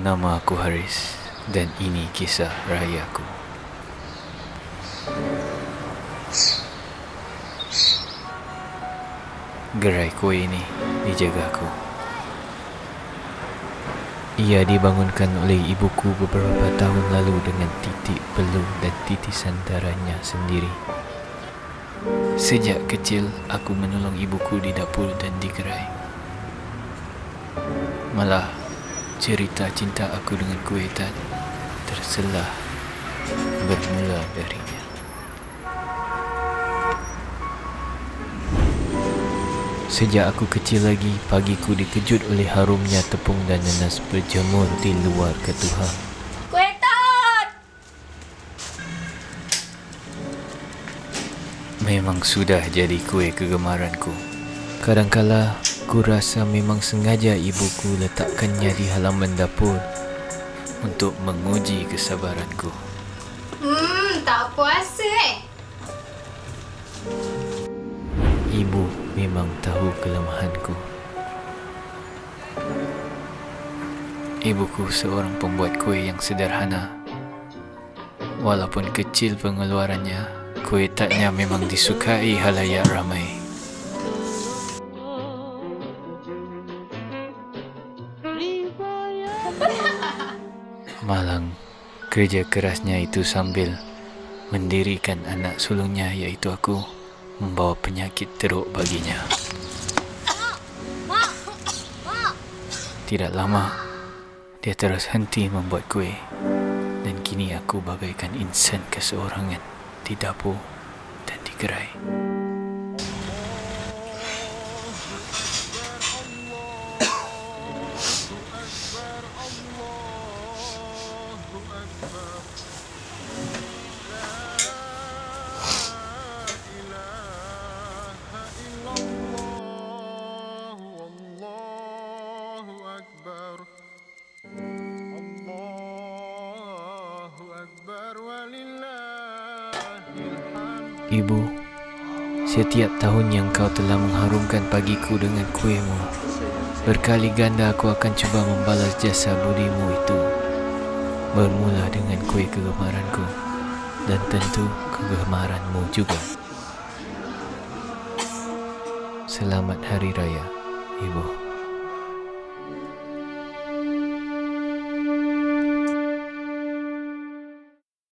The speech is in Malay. Nama aku Haris dan ini kisah rahsia aku. Gerai kuih ini dijaga aku. Ia dibangunkan oleh ibuku beberapa tahun lalu dengan titik peluh dan titisan darahnya sendiri. Sejak kecil aku menolong ibuku di dapur dan di gerai. Malah cerita cinta aku dengan Kuih Tart terselah bermula darinya. Sejak aku kecil lagi, pagiku dikejut oleh harumnya tepung dan nanas berjemur di luar ketuhar. Kuih Tart! Memang sudah jadi kuih kegemaranku. Kadangkala ku rasa memang sengaja ibuku letakkannya di halaman dapur untuk menguji kesabaranku. Tak puasa Ibu memang tahu kelemahanku. Ibuku seorang pembuat kuih yang sederhana. Walaupun kecil pengeluarannya, kuih tartnya memang disukai halayak ramai. Malang, kerja kerasnya itu sambil mendirikan anak sulungnya iaitu aku membawa penyakit teruk baginya. Tidak lama, dia terus henti membuat kuih dan kini aku bagaikan insan keseorangan di dapur dan di gerai. Ibu, setiap tahun yang kau telah mengharumkan pagiku dengan kuihmu, berkali ganda aku akan cuba membalas jasa budimu itu. Bermula dengan kuih kegemaranku dan tentu kegemaranmu juga. Selamat Hari Raya, Ibu.